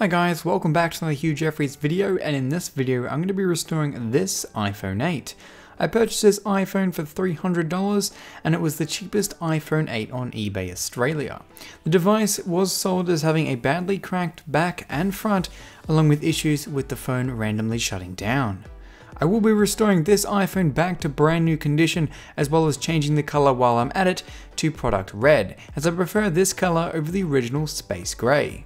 Hi guys, welcome back to another Hugh Jeffreys video, and in this video I'm going to be restoring this iPhone 8. I purchased this iPhone for $300 and it was the cheapest iPhone 8 on eBay Australia. The device was sold as having a badly cracked back and front, along with issues with the phone randomly shutting down. I will be restoring this iPhone back to brand new condition, as well as changing the colour while I'm at it to product red, as I prefer this colour over the original space grey.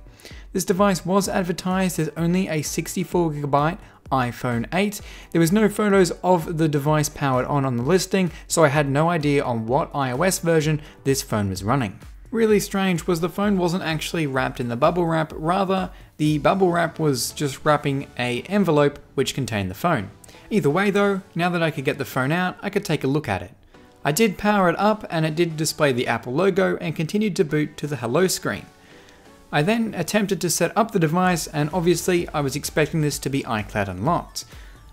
This device was advertised as only a 64GB iPhone 8. There was no photos of the device powered on the listing, so I had no idea on what iOS version this phone was running. Really strange was the phone wasn't actually wrapped in the bubble wrap, rather the bubble wrap was just wrapping an envelope which contained the phone. Either way though, now that I could get the phone out, I could take a look at it. I did power it up and it did display the Apple logo and continued to boot to the hello screen. I then attempted to set up the device, and obviously I was expecting this to be iCloud unlocked.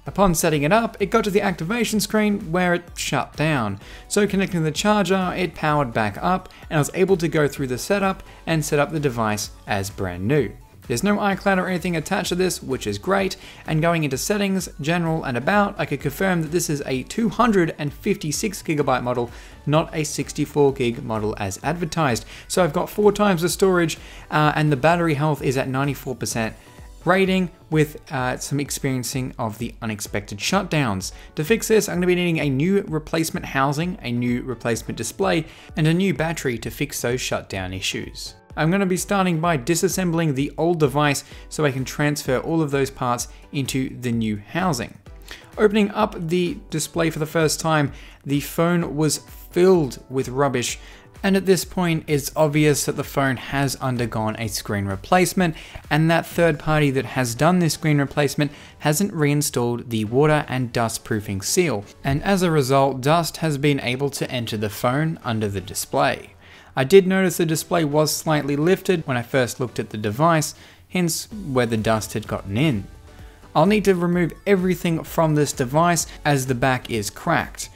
Upon setting it up, it got to the activation screen where it shut down. So connecting the charger, it powered back up and I was able to go through the setup and set up the device as brand new. There's no iCloud or anything attached to this, which is great, and going into settings, general and about, I could confirm that this is a 256GB model, not a 64GB model as advertised. So I've got 4 times the storage and the battery health is at 94% rating, with some experiencing of the unexpected shutdowns. To fix this, I'm going to be needing a new replacement housing, a new replacement display, and a new battery to fix those shutdown issues. I'm going to be starting by disassembling the old device so I can transfer all of those parts into the new housing. Opening up the display for the first time, the phone was filled with rubbish, and at this point it's obvious that the phone has undergone a screen replacement, and that third party that has done this screen replacement hasn't reinstalled the water and dust proofing seal, and as a result dust has been able to enter the phone under the display. I did notice the display was slightly lifted when I first looked at the device, hence where the dust had gotten in. I'll need to remove everything from this device as the back is cracked.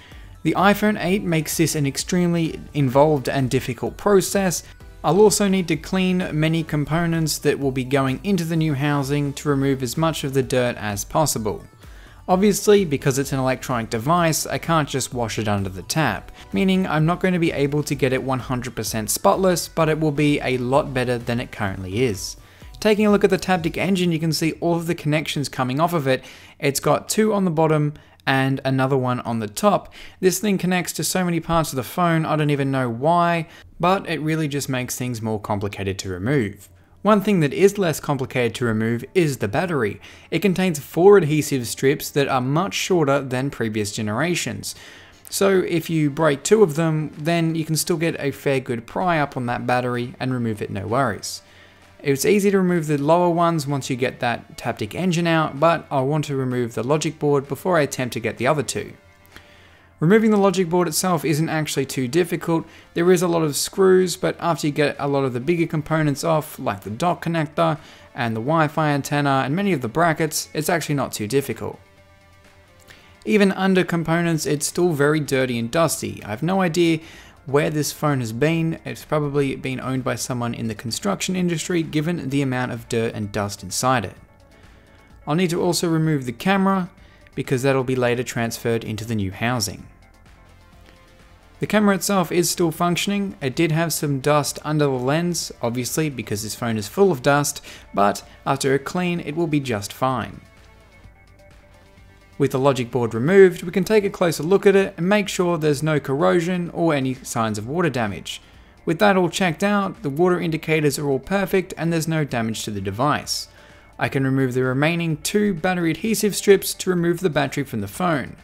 The iPhone 8 makes this an extremely involved and difficult process. I'll also need to clean many components that will be going into the new housing to remove as much of the dirt as possible. Obviously, because it's an electronic device, I can't just wash it under the tap, meaning I'm not going to be able to get it 100% spotless, but it will be a lot better than it currently is. Taking a look at the Taptic Engine, you can see all of the connections coming off of it. It's got 2 on the bottom and another one on the top. This thing connects to so many parts of the phone, I don't even know why, but it really just makes things more complicated to remove. One thing that is less complicated to remove is the battery. It contains 4 adhesive strips that are much shorter than previous generations. So if you break 2 of them, then you can still get a fair good pry up on that battery and remove it no worries. It's easy to remove the lower ones once you get that Taptic Engine out, but I want to remove the logic board before I attempt to get the other 2. Removing the logic board itself isn't actually too difficult. There is a lot of screws, but after you get a lot of the bigger components off, like the dock connector and the Wi-Fi antenna and many of the brackets, it's actually not too difficult. Even under components, it's still very dirty and dusty. I have no idea where this phone has been. It's probably been owned by someone in the construction industry, given the amount of dirt and dust inside it. I'll need to also remove the camera, because that'll be later transferred into the new housing. The camera itself is still functioning. It did have some dust under the lens, obviously because this phone is full of dust, but after a clean it will be just fine. With the logic board removed, we can take a closer look at it and make sure there's no corrosion or any signs of water damage. With that all checked out, the water indicators are all perfect and there's no damage to the device. I can remove the remaining 2 battery adhesive strips to remove the battery from the phone.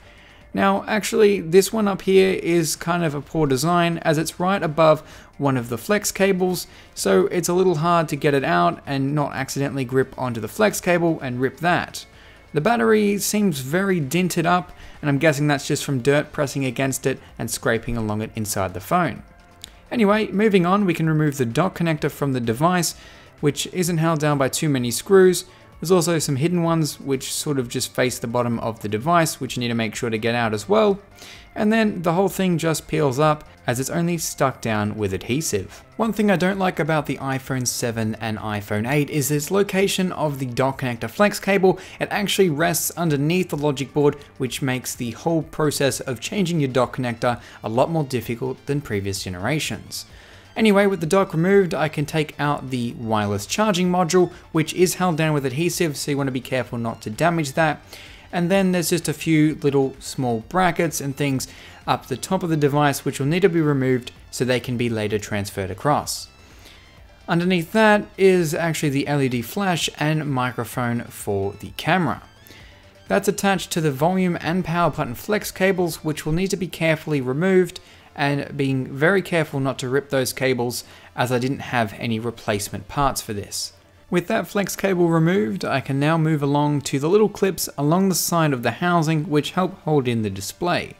Now actually this one up here is kind of a poor design, as it's right above one of the flex cables, so it's a little hard to get it out and not accidentally grip onto the flex cable and rip that. The battery seems very dinted up, and I'm guessing that's just from dirt pressing against it and scraping along it inside the phone. Anyway, moving on, we can remove the dock connector from the device, which isn't held down by too many screws, There's also some hidden ones which sort of just face the bottom of the device, which you need to make sure to get out as well. And then the whole thing just peels up as it's only stuck down with adhesive. One thing I don't like about the iPhone 7 and iPhone 8 is its location of the dock connector flex cable. It actually rests underneath the logic board, which makes the whole process of changing your dock connector a lot more difficult than previous generations. Anyway, with the dock removed, I can take out the wireless charging module, which is held down with adhesive, so you want to be careful not to damage that. And then there's just a few little small brackets and things up the top of the device, which will need to be removed so they can be later transferred across. Underneath that is actually the LED flash and microphone for the camera. That's attached to the volume and power button flex cables, which will need to be carefully removed, and being very careful not to rip those cables as I didn't have any replacement parts for this. With that flex cable removed, I can now move along to the little clips along the side of the housing which help hold in the display.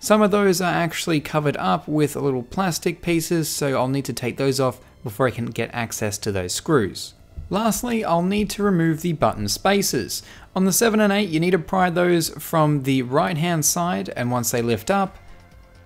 Some of those are actually covered up with little plastic pieces, so I'll need to take those off before I can get access to those screws. Lastly, I'll need to remove the button spacers. On the 7 and 8, you need to pry those from the right hand side, and once they lift up,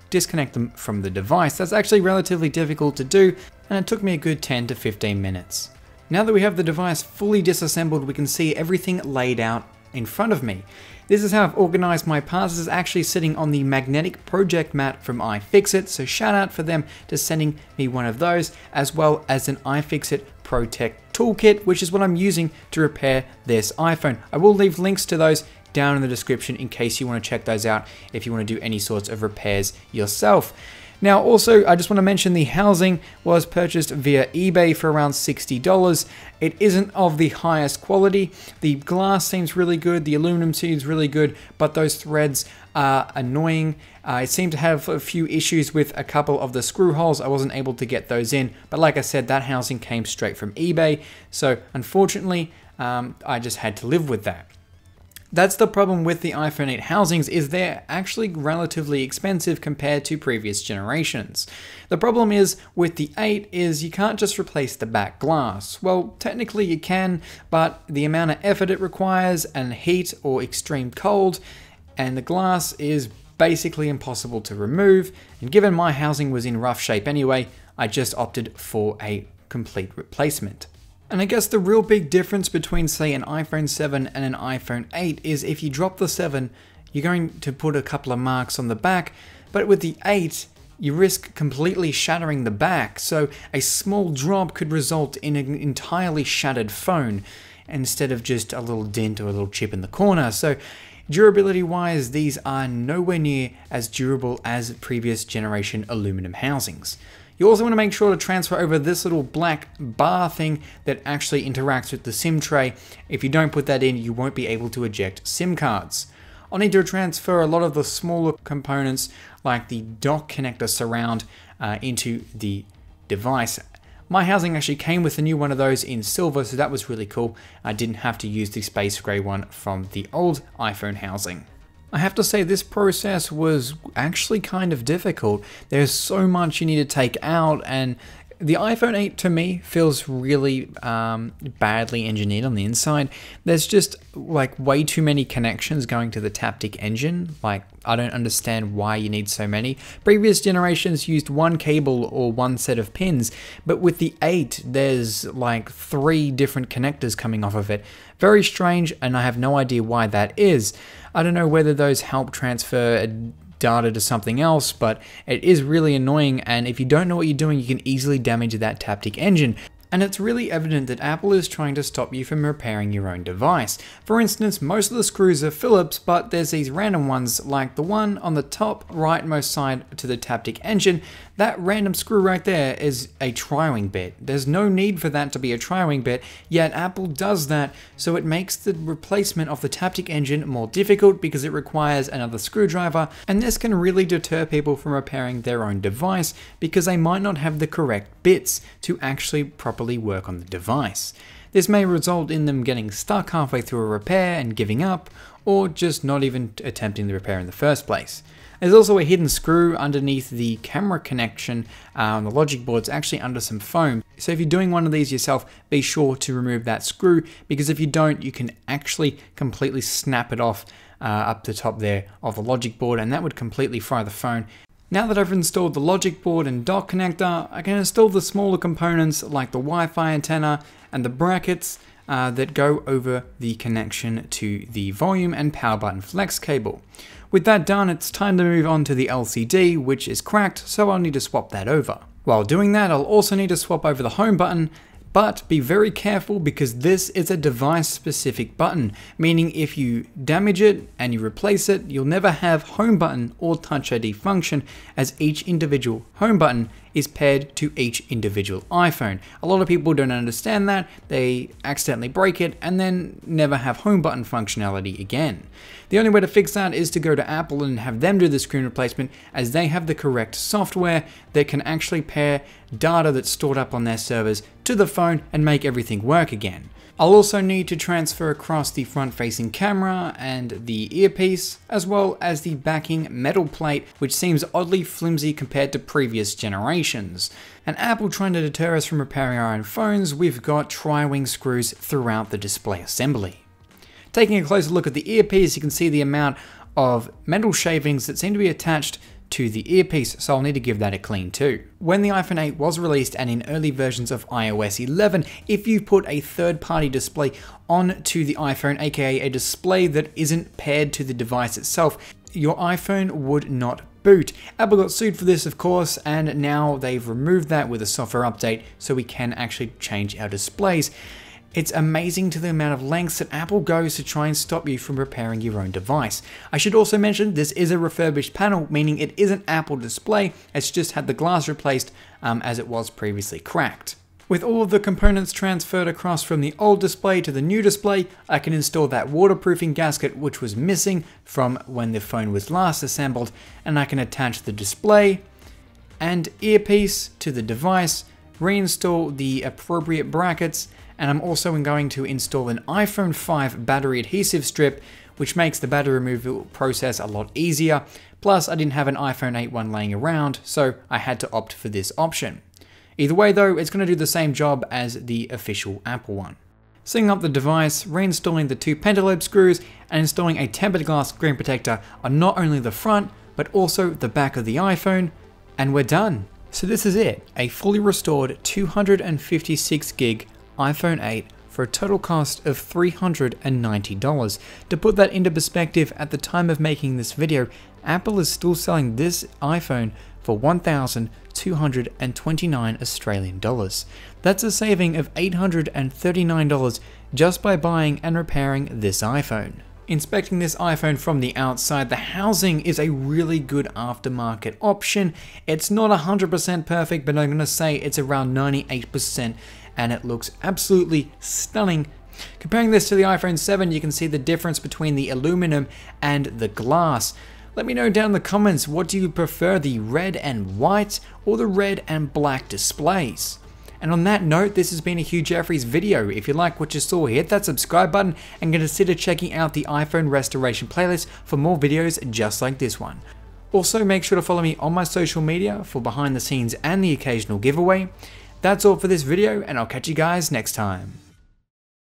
disconnect them from the device. That's actually relatively difficult to do, and it took me a good 10 to 15 minutes. Now that we have the device fully disassembled, we can see everything laid out in front of me. This is how I've organized my parts. This is actually sitting on the magnetic project mat from iFixit, so shout out for them to sending me one of those, as well as an iFixit ProTech Toolkit, which is what I'm using to repair this iPhone. I will leave links to those down in the description in case you want to check those out if you want to do any sorts of repairs yourself. Now also, I just want to mention the housing was purchased via eBay for around $60. It isn't of the highest quality. The glass seems really good, the aluminum seems really good, but those threads are annoying. It seemed to have a few issues with a couple of the screw holes. I wasn't able to get those in, but like I said, that housing came straight from eBay. So unfortunately, I just had to live with that. That's the problem with the iPhone 8 housings, is they're actually relatively expensive compared to previous generations. The problem is with the 8 is you can't just replace the back glass. Well, technically you can, but the amount of effort it requires and heat or extreme cold, and the glass is basically impossible to remove. And given my housing was in rough shape anyway, I just opted for a complete replacement. And I guess the real big difference between, say, an iPhone 7 and an iPhone 8 is if you drop the 7, you're going to put a couple of marks on the back, but with the 8, you risk completely shattering the back. So a small drop could result in an entirely shattered phone instead of just a little dent or a little chip in the corner. So durability-wise, these are nowhere near as durable as previous generation aluminum housings. You also want to make sure to transfer over this little black bar thing that actually interacts with the SIM tray. If you don't put that in, you won't be able to eject SIM cards. I'll need to transfer a lot of the smaller components, like the dock connector surround, into the device. My housing actually came with a new one of those in silver, so that was really cool. I didn't have to use the space gray one from the old iPhone housing. I have to say this process was actually kind of difficult. There's so much you need to take out, and the iPhone 8 to me feels really badly engineered on the inside. There's just like way too many connections going to the Taptic Engine. Like, I don't understand why you need so many. Previous generations used one cable or one set of pins, but with the 8, there's like 3 different connectors coming off of it. Very strange, and I have no idea why that is. I don't know whether those help transfer data to something else, but it is really annoying, and if you don't know what you're doing, you can easily damage that Taptic Engine. And it's really evident that Apple is trying to stop you from repairing your own device. For instance, most of the screws are Phillips, but there's these random ones, like the one on the top rightmost side to the Taptic Engine. That random screw right there is a tri-wing bit. There's no need for that to be a tri-wing bit, yet Apple does that, so it makes the replacement of the Taptic Engine more difficult because it requires another screwdriver, and this can really deter people from repairing their own device because they might not have the correct bits to actually properly work on the device. This may result in them getting stuck halfway through a repair and giving up, or just not even attempting the repair in the first place. There's also a hidden screw underneath the camera connection on the logic board's actually under some foam. So if you're doing one of these yourself, be sure to remove that screw, because if you don't, you can actually completely snap it off up the top there of the logic board, and that would completely fry the phone. Now that I've installed the logic board and dock connector, I can install the smaller components like the Wi-Fi antenna and the brackets that go over the connection to the volume and power button flex cable. With that done, it's time to move on to the LCD, which is cracked, so I'll need to swap that over. While doing that, I'll also need to swap over the home button, but be very careful because this is a device-specific button, meaning if you damage it and you replace it, you'll never have home button or Touch ID function, as each individual home button is paired to each individual iPhone. A lot of people don't understand that. They accidentally break it and then never have home button functionality again. The only way to fix that is to go to Apple and have them do the screen replacement, as they have the correct software that can actually pair data that's stored up on their servers to the phone and make everything work again. I'll also need to transfer across the front-facing camera and the earpiece, as well as the backing metal plate, which seems oddly flimsy compared to previous generations. And Apple trying to deter us from repairing our own phones, we've got tri-wing screws throughout the display assembly. Taking a closer look at the earpiece, you can see the amount of metal shavings that seem to be attached to the earpiece, so I'll need to give that a clean too. When the iPhone 8 was released, and in early versions of iOS 11, if you put a third-party display onto the iPhone, aka a display that isn't paired to the device itself, your iPhone would not boot. Apple got sued for this, of course, and now they've removed that with a software update, so we can actually change our displays. It's amazing to the amount of lengths that Apple goes to try and stop you from repairing your own device. I should also mention this is a refurbished panel, meaning it is an Apple display. It's just had the glass replaced as it was previously cracked. With all of the components transferred across from the old display to the new display, I can install that waterproofing gasket which was missing from when the phone was last assembled, and I can attach the display and earpiece to the device, reinstall the appropriate brackets, and I'm also going to install an iPhone 5 battery adhesive strip, which makes the battery removal process a lot easier. Plus, I didn't have an iPhone 8 one laying around, so I had to opt for this option. Either way though, it's going to do the same job as the official Apple one. Setting up the device, reinstalling the two pentalobe screws, and installing a tempered glass screen protector on not only the front, but also the back of the iPhone, and we're done. So this is it, a fully restored 256 gig iPhone 8 for a total cost of $390. To put that into perspective, at the time of making this video, Apple is still selling this iPhone for 1,229 Australian dollars. That's a saving of $839 just by buying and repairing this iPhone. Inspecting this iPhone from the outside, the housing is a really good aftermarket option. It's not 100% perfect, but I'm going to say it's around 98%, and it looks absolutely stunning. Comparing this to the iPhone 7, you can see the difference between the aluminum and the glass. Let me know down in the comments, what do you prefer, the red and white or the red and black displays? And on that note, this has been a Hugh Jeffreys video. If you like what you saw, hit that subscribe button and consider checking out the iPhone restoration playlist for more videos just like this one. Also, make sure to follow me on my social media for behind the scenes and the occasional giveaway. That's all for this video, and I'll catch you guys next time.